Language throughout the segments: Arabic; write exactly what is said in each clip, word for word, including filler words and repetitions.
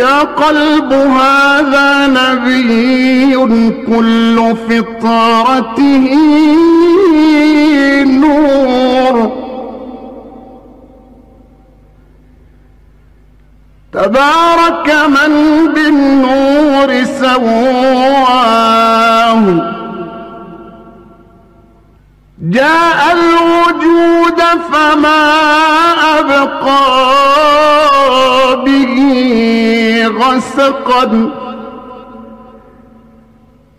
يا قلب هذا نبي كل فطرته نور تبارك من بالنور سواه جاء الوجود فما أبقى به غسقا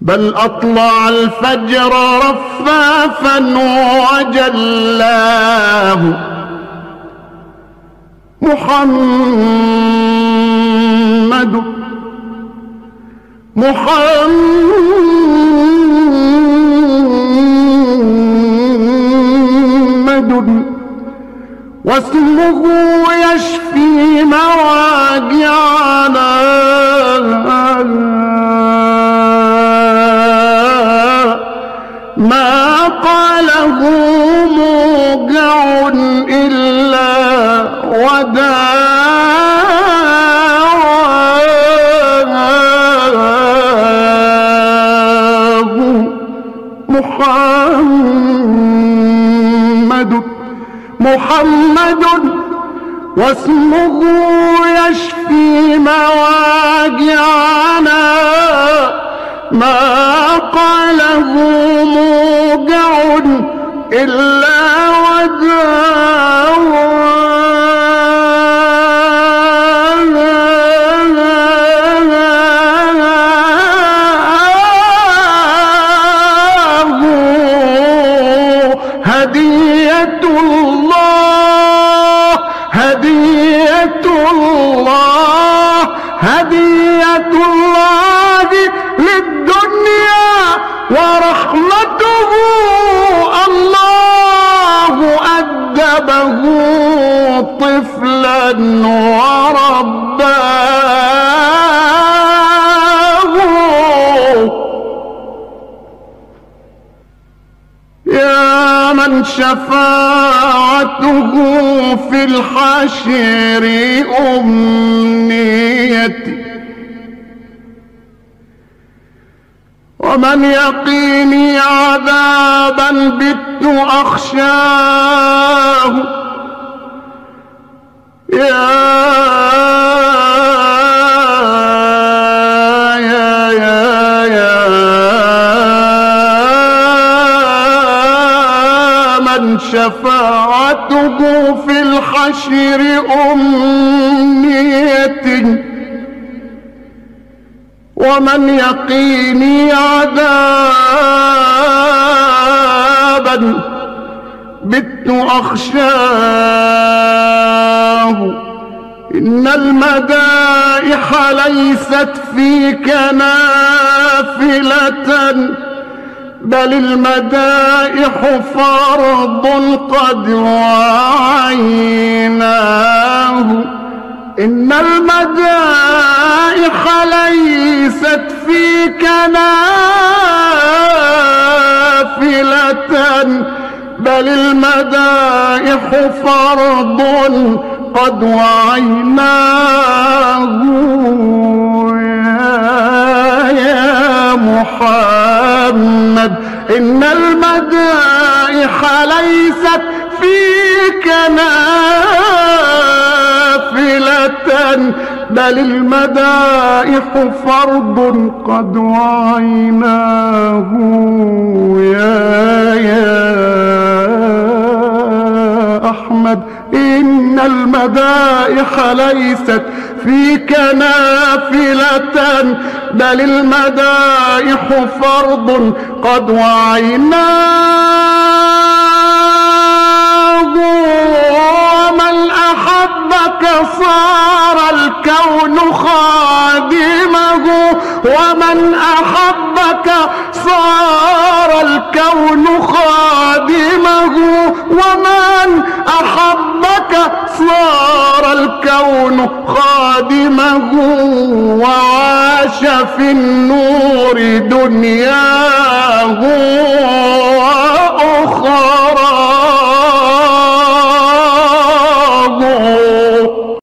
بل أطلع الفجر رفافا وجلاه محمد محمد واسمه يشفي مراجعنا ما قاله موجع إلا وداعه محمد محمد واسمه يشفي مواجعنا ما قاله موجع إلا وداعه هدية الله هدية الله هدية الله للدنيا ورحمته الله أدبه طفلا ورباه يا من شفاعته في الحشر أمنيتي ومن يقيني عذابا بت أخشاه يا يا يا يا من شفاعته في الحشر أمنية ومن يقيني عذابا بت أخشاه إن المدائح ليست فيك نافلة بل المدائح فرض قد وعيناه إن المدائح ليست فيك نافلة بل المدائح فرض قد وعيناه يا, يا محمد إن المدائح ليست فيك نافلة بل المدائح فرض قد وعيناه يا يا أحمد إن المدائح ليست فيك نافلة بل المدائح فرض قد وعيناه ومن أحبك صار الكون خادمه ومن أحبك صار الكون خادمه ومن أحبك صار الكون خادمه وعاش في النور دنياه وأخرى